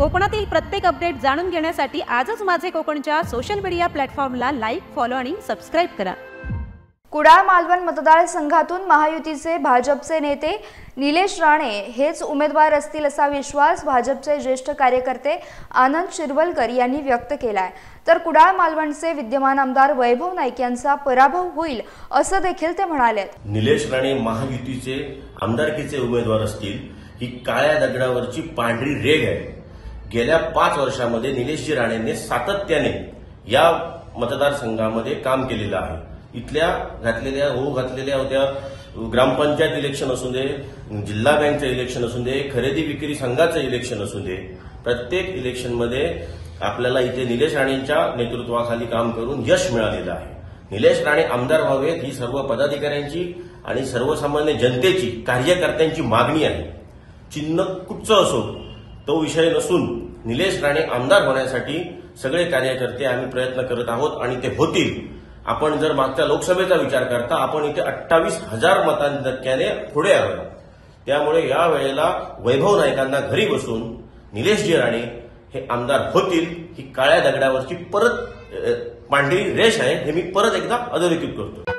कोकणातील प्रत्येक अपडेट जाणून घेण्यासाठी आजच माझे कोकणच्या सोशल मीडिया प्लॅटफॉर्मला लाईक, फॉलो आणि सबस्क्राइब करा। कुडाळ मालवण मतदार संघातून महायुतीचे भाजपचे नेते निलेश राणे हेच उमेदवार असतील असा विश्वास भाजपचे ज्येष्ठ कार्यकर्ते आनंद शिरवलकर यांनी व्यक्त केला आहे। तर कुडाळ मालवणचे विद्यमान आमदार वैभव नाईक यांचा पराभव होईल असं देखील ते म्हणाले। निलेश राणे महायुतीचे आमदारकीचे उमेदवार असतील ही काळ्या दगडावरची पांढरी रेघ आहे। गेल्या 5 वर्षांमध्ये निलेशजी राणेंनी सातत्याने या मतदार संघामध्ये काम केलेलं आहे। इथल्या घातलेल्या होत्या ग्रामपंचायत इलेक्शन असू दे, जिल्हा बँकचं इलेक्शन असू दे, खरेदी विक्री संघाचं इलेक्शन असू दे, प्रत्येक इलेक्शन मध्ये आपल्याला इथे निलेश राणेंच्या नेतृत्वाखाली काम करून यश मिळालेलं आहे। निलेश राणे आमदार व्हावेत ही सर्व पदाधिकाऱ्यांची आणि सर्वसामान्य जनतेची, कार्यकर्त्यांची मागणी आहे। चिन्ह कुठचं असो तो विषय नसून निलेश राणे आमदार होण्यासाठी सगळे कार्यकर्ते आम्ही प्रयत्न करत आहोत आणि ते होतील। आपण जर मागच्या लोकसभेचा विचार करता आपण इथे 28,000 मतांनी पुढे आलो, त्यामुळे या वेळेला वैभव नाईकांना घरी बसून निलेशजी राणे हे आमदार होतील ही काळ्या दगडावरची परत पांढरी रेष आहे, हे मी परत एकदा अधोरेखित करतो।